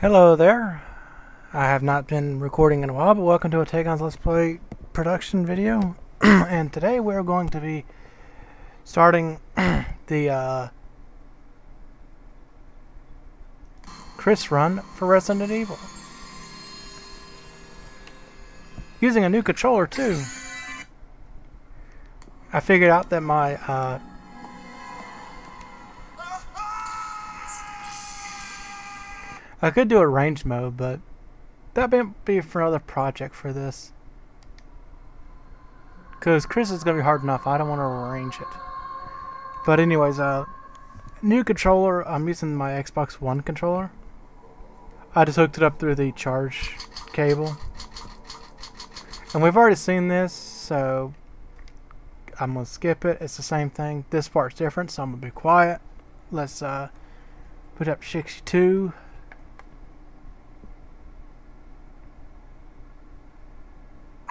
Hello there. I have not been recording in a while, but welcome to a Tagonn's Let's Play production video. And today we're going to be starting the Chris run for Resident Evil. Using a new controller too. I figured out that my I could do a range mode, but that may be for another project for this. Because Chris is going to be hard enough, I don't want to arrange it. But anyways, new controller, I'm using my Xbox One controller. I just hooked it up through the charge cable. And we've already seen this, so I'm going to skip it. It's the same thing. This part's different, so I'm going to be quiet. Let's put up 62.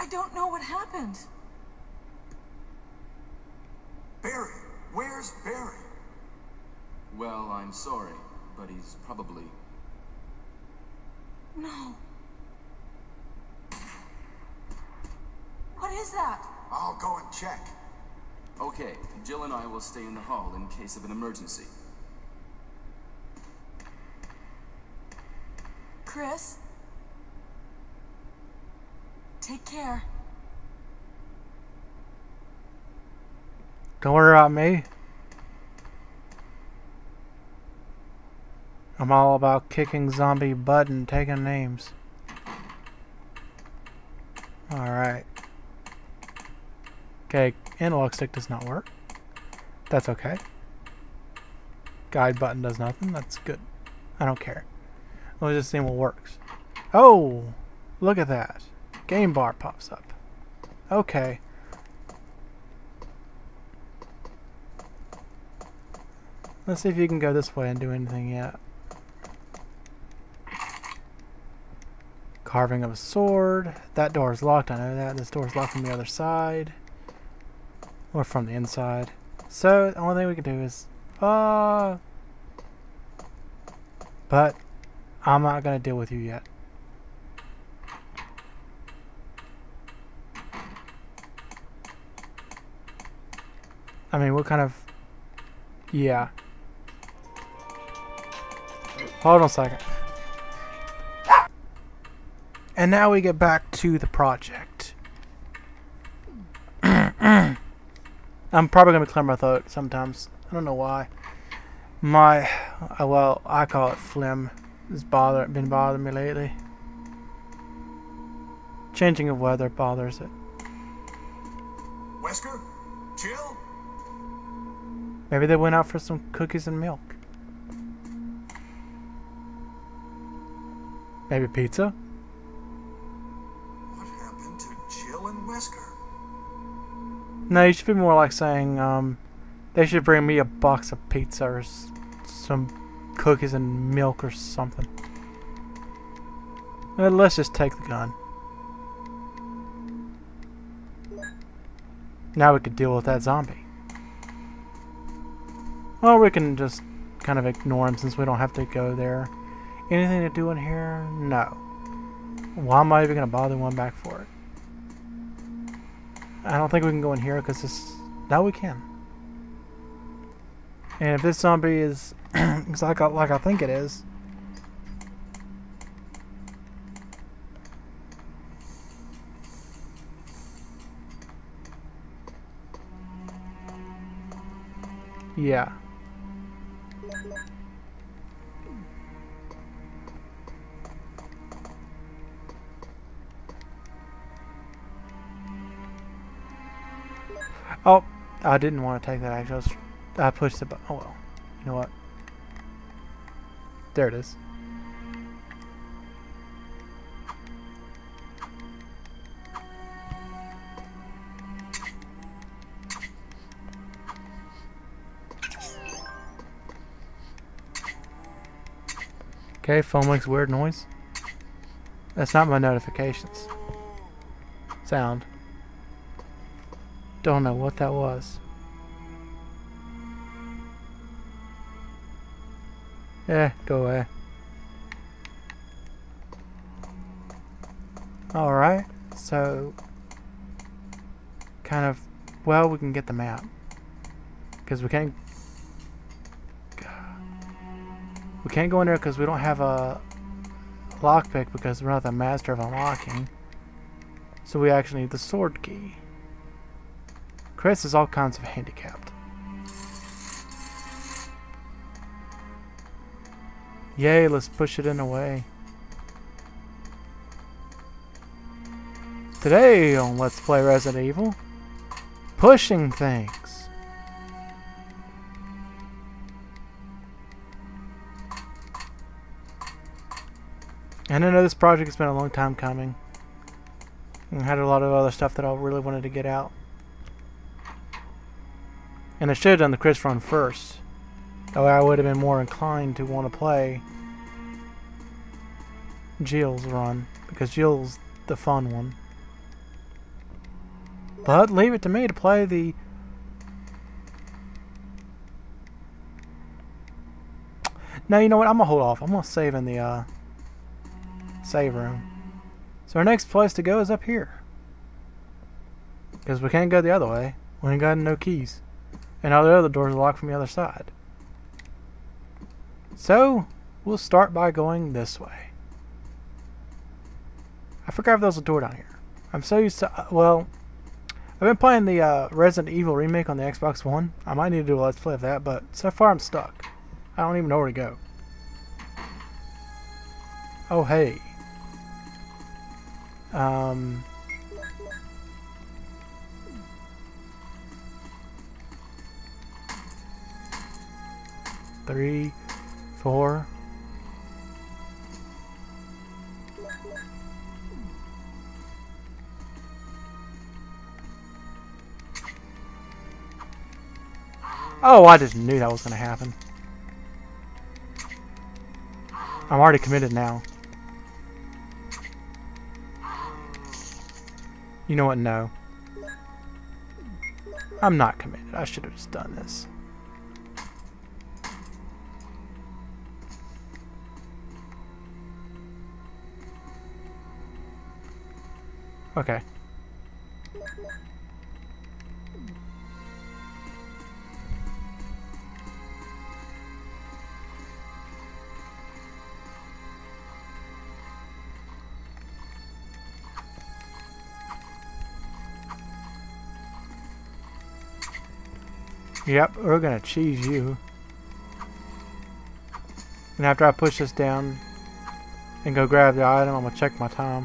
I don't know what happened. Barry, where's Barry? Well, I'm sorry, but he's probably... No. What is that? I'll go and check. Okay, Jill and I will stay in the hall in case of an emergency. Chris? Take care. Don't worry about me. I'm all about kicking zombie butt and taking names. Alright. Okay, analog stick does not work. That's okay. Guide button does nothing. That's good. I don't care. We'll just see what works. Oh! Look at that. Game bar pops up. Okay. Let's see if you can go this way and do anything yet. Carving of a sword. That door is locked, I know that. This door is locked from the other side. Or from the inside. So, the only thing we can do is... But, I'm not going to deal with you yet. I mean, what kind of... Yeah. Hold on a second. And now we get back to the project. I'm probably going to clear my throat sometimes. I don't know why. My... well, I call it phlegm. It's been bothering me lately. Changing of weather bothers it. Wesker? Jill? Maybe they went out for some cookies and milk. Maybe pizza? What happened to Jill and Wesker? No, you should be more like saying, they should bring me a box of pizza or some cookies and milk or something. But let's just take the gun. Now we could deal with that zombie. Well, we can just kind of ignore him since we don't have to go there. Anything to do in here? No. Why am I even going to bother going back for it? I don't think we can go in here because this... No, we can. And if this zombie is like I think it is... Yeah. Oh, I didn't want to take that actually. I pushed the button. Oh well. You know what? There it is. Okay, phone makes weird noise. That's not my notifications. Sound. Don't know what that was. Eh, go away. Alright, so kind of, well, we can get the map because we can't go in there because we don't have a lockpick because we're not the master of unlocking, so we actually need the sword key. Chris is all kinds of handicapped. Yay, let's push it in away. Today on Let's Play Resident Evil, pushing things. And I know this project has been a long time coming. I had a lot of other stuff that I really wanted to get out. And I should have done the Chris run first. That way I would have been more inclined to want to play Jill's run, because Jill's the fun one. But leave it to me to play the No, you know what? I'm gonna hold off. I'm gonna save in the save room. So our next place to go is up here, because we can't go the other way. We ain't got no keys. And all the other doors are locked from the other side. So, we'll start by going this way. I forgot if there was a door down here. I'm so used to, well, I've been playing the Resident Evil remake on the Xbox One. I might need to do a Let's Play of that, but so far I'm stuck. I don't even know where to go. Oh, hey. Three, four. Oh, I just knew that was going to happen. I'm already committed now. You know what? No. I'm not committed. I should have just done this. Okay. Yep, we're gonna cheese you. And after I push this down and go grab the item, I'm gonna check my time.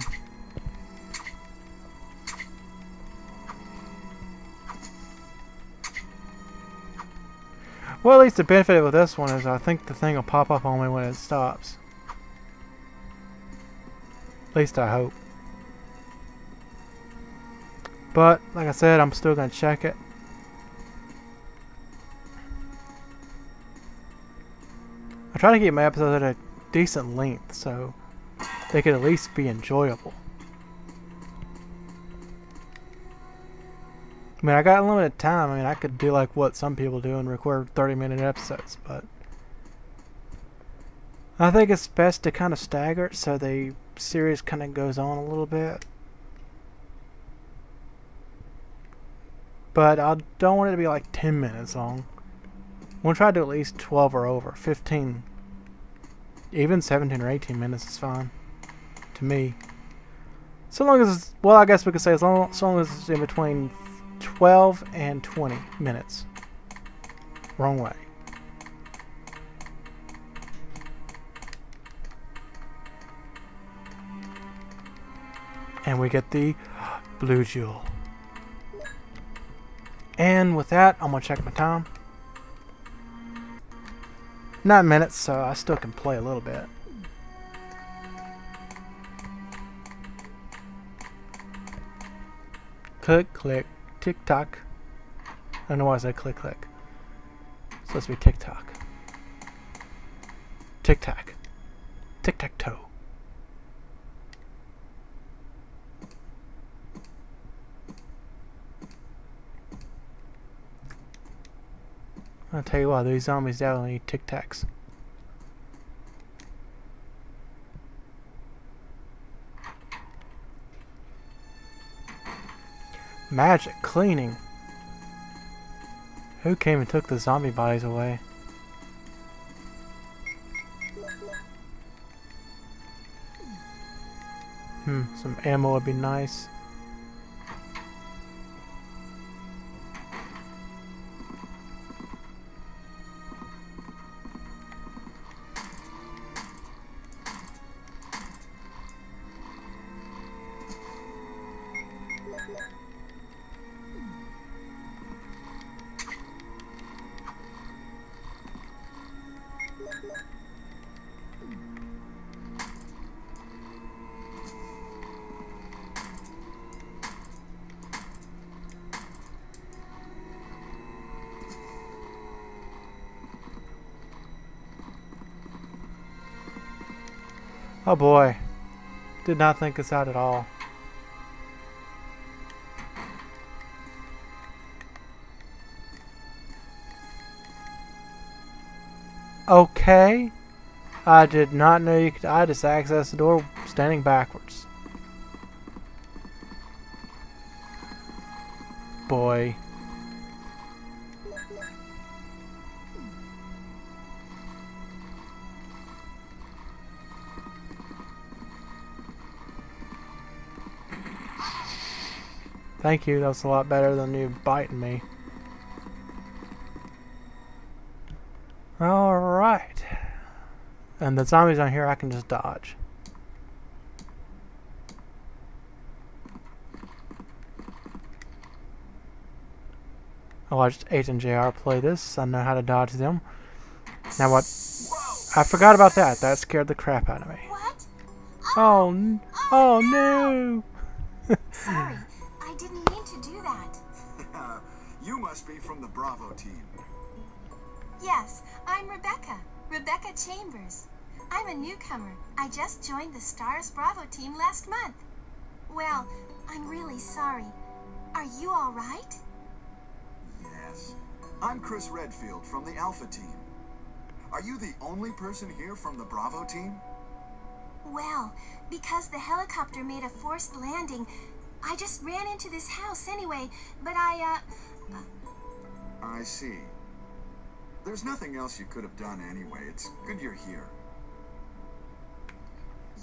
Well, at least the benefit of this one is I think the thing will pop up on me when it stops. At least I hope. But, like I said, I'm still going to check it. I try to keep my episodes at a decent length so they could at least be enjoyable. I mean, I got limited time. I mean, I could do like what some people do and record 30-minute episodes, but I think it's best to kind of stagger it so the series kind of goes on a little bit. But I don't want it to be like 10 minutes long. We'll try to do at least 12 or over. 15. Even 17 or 18 minutes is fine to me. So long as it's, well, I guess we could say so long as it's in between 12 and 20 minutes. Wrong way. And we get the blue jewel. And with that, I'm going to check my time. 9 minutes, so I still can play a little bit. Click, click. Tick-tock. I don't know why I said click-click. It's supposed to be tick-tock. Tick-tack. Tic-tac-toe. I'll tell you what, these zombies definitely need tic-tacs. Magic cleaning. Who came and took the zombie bodies away? Some ammo would be nice. Oh boy, did not think this out at all. Okay, I did not know you could. I just accessed the door standing backwards. Boy. Thank you, that's a lot better than you biting me. Alright. And the zombies on here I can just dodge. I watched H&JR play this, I know how to dodge them. Now what? I forgot about that, that scared the crap out of me. What? Oh no! Sorry. I didn't mean to do that. You must be from the Bravo team. Yes, I'm Rebecca. Rebecca Chambers. I'm a newcomer. I just joined the Stars Bravo team last month. Well, I'm really sorry. Are you all right? Yes. I'm Chris Redfield from the Alpha team. Are you the only person here from the Bravo team? Well, because the helicopter made a forced landing, I just ran into this house anyway, but I see. There's nothing else you could have done anyway. It's good you're here.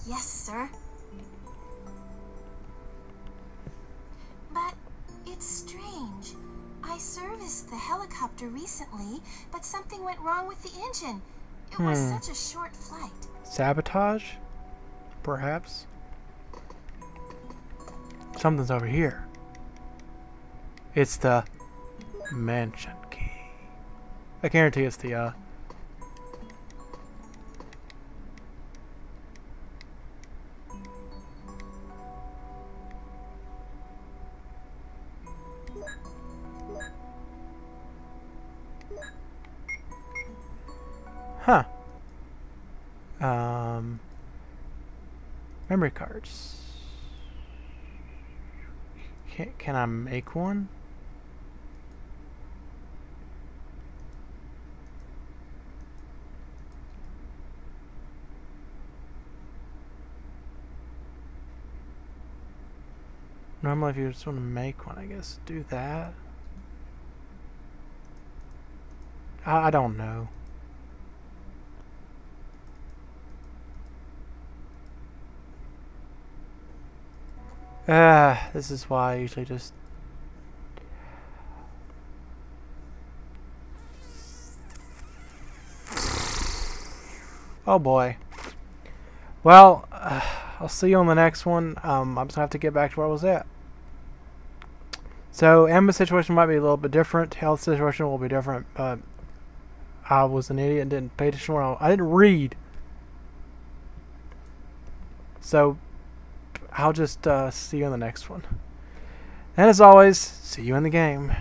Yes, sir. But it's strange. I serviced the helicopter recently, but something went wrong with the engine. It was such a short flight. Sabotage? Perhaps? Something's over here. It's the mansion key. I guarantee it's the memory cards. Can I make one? Normally if you just want to make one, I guess do that. I don't know. This is why I usually just oh boy. Well, I'll see you on the next one. I'm just gonna have to get back to where I was at. So Emma's situation might be a little bit different. Health situation will be different, but I was an idiot and didn't pay attention. I didn't read. So I'll just see you in the next one. And as always, see you in the game.